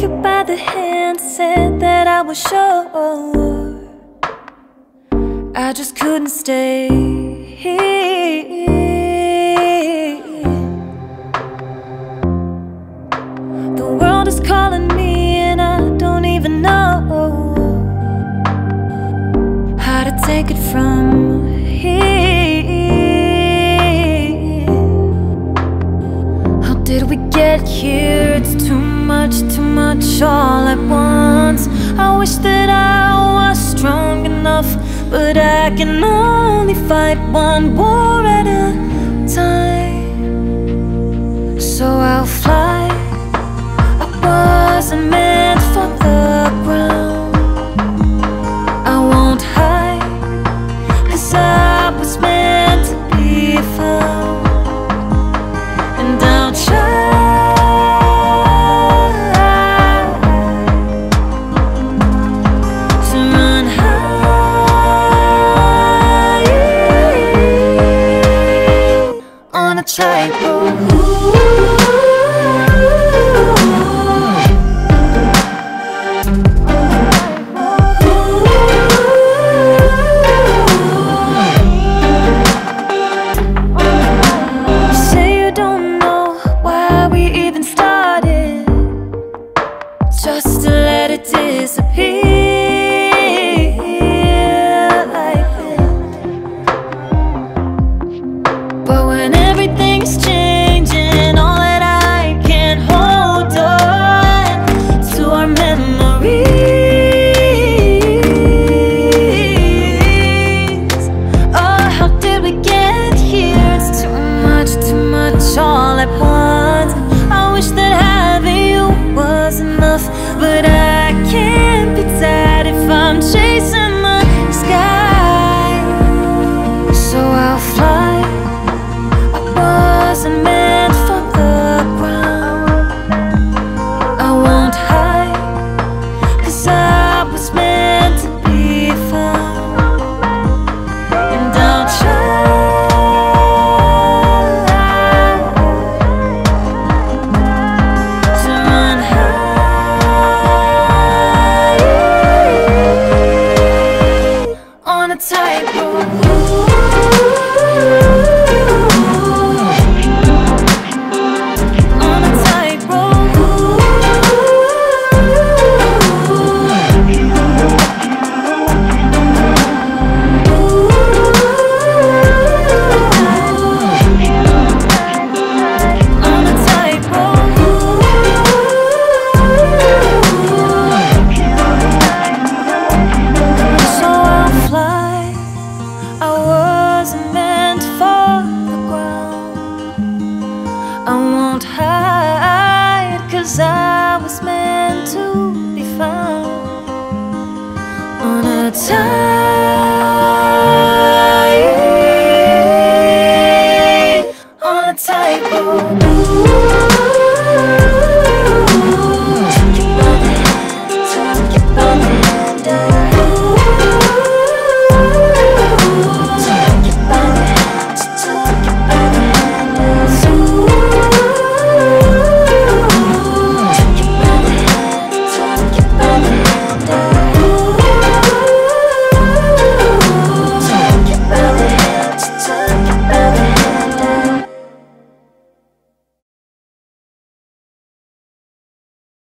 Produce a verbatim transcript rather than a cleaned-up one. took by the hand, said that I was sure I just couldn't stay here. The world is calling me and I don't even know how to take it from here. How did we get here? It's too much, too much all at once. I wish that I was strong enough, but I can only fight one war at a time. So I'll fly. I wasn't meant for the ground. I won't hide, 'cause I was meant to be found. And I'll try. I was meant to be found on a time.